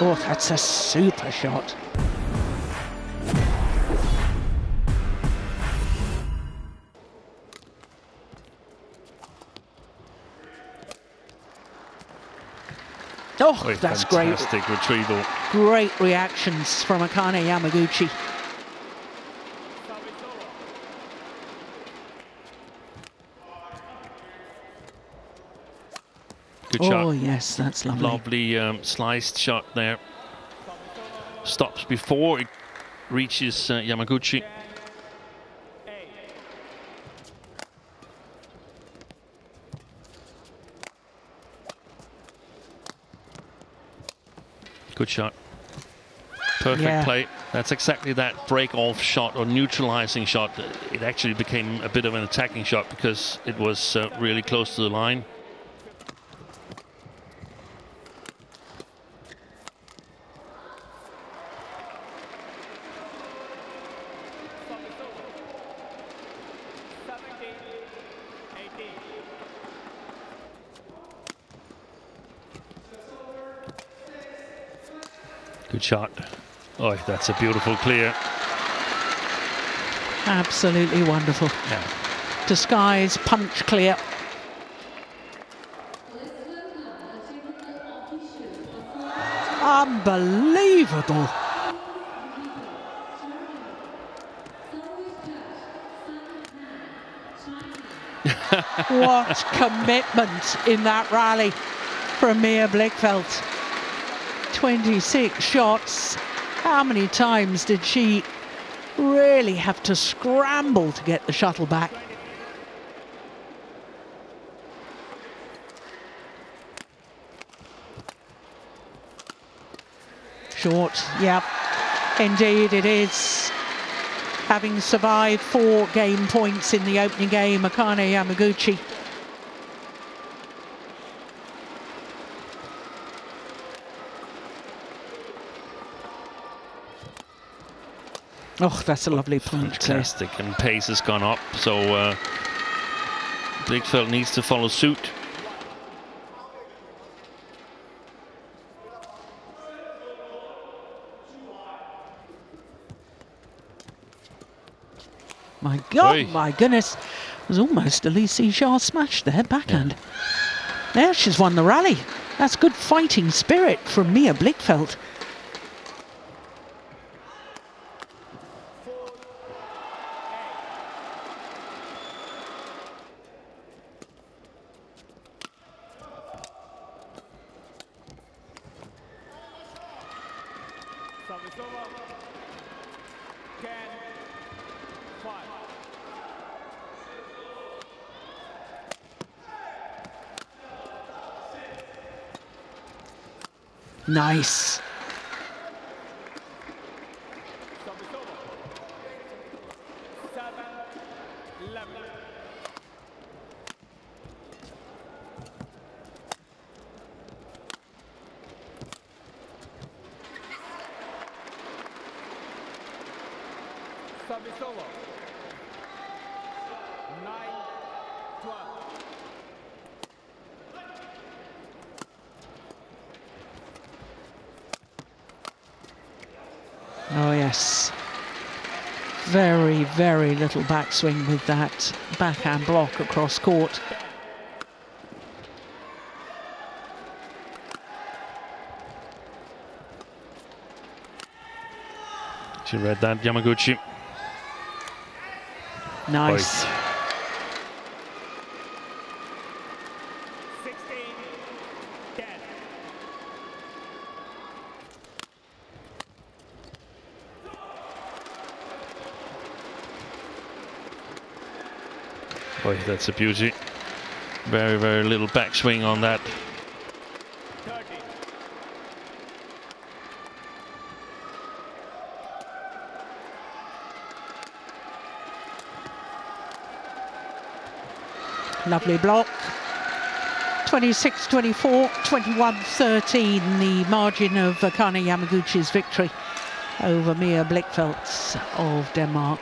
Oh, that's a super shot. Oh, very that's fantastic great. Retrieval. Great reactions from Akane Yamaguchi. Good shot. Oh, yes, that's lovely. Lovely sliced shot there. Stops before it reaches Yamaguchi. Good shot. Perfect play. That's exactly that break-off shot or neutralizing shot. It actually became a bit of an attacking shot because it was really close to the line. Good shot. Oh, that's a beautiful clear. Absolutely wonderful. Yeah. Disguise, punch, clear. Unbelievable. What commitment in that rally from Mia Blichfeldt. 26 shots. How many times did she really have to scramble to get the shuttle back? Short, yeah, indeed it is. Having survived 4 game points in the opening game, Akane Yamaguchi. Oh, that's a lovely punch. Fantastic, there. And pace has gone up, so Blichfeldt needs to follow suit. My God, Oi. My goodness. It was almost a Lee Seashore smash there, backhand. Yeah. There, she's won the rally. That's good fighting spirit from Mia Blichfeldt. Nice. Oh, yes. Very, very little backswing with that backhand block across court. She read that, Yamaguchi. Nice. Boy. Boy, that's a beauty. Very, very little backswing on that. 30. Lovely block. 26-24, 21-13, the margin of Akane Yamaguchi's victory over Mia Blichfeldt of Denmark.